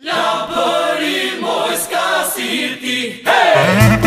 Laberi moj skasirti, hej!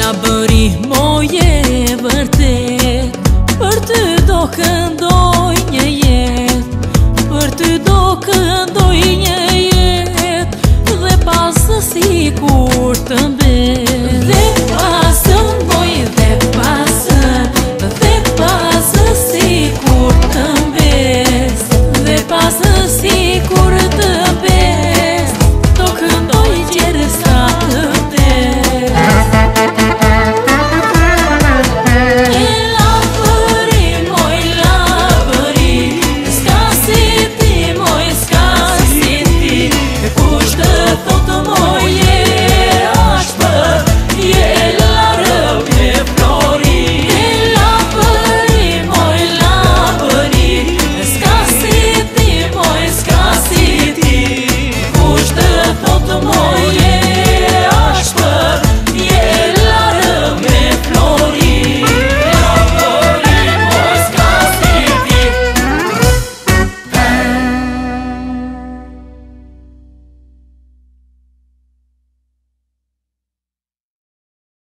Laberi moj e vërtet, për ty do këndoj.